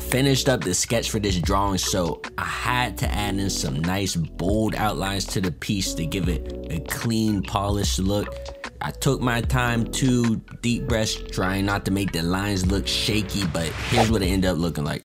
I finished up the sketch for this drawing, so I had to add in some nice bold outlines to the piece to give it a clean, polished look. I took my time, two deep breaths, trying not to make the lines look shaky, but here's what it ended up looking like.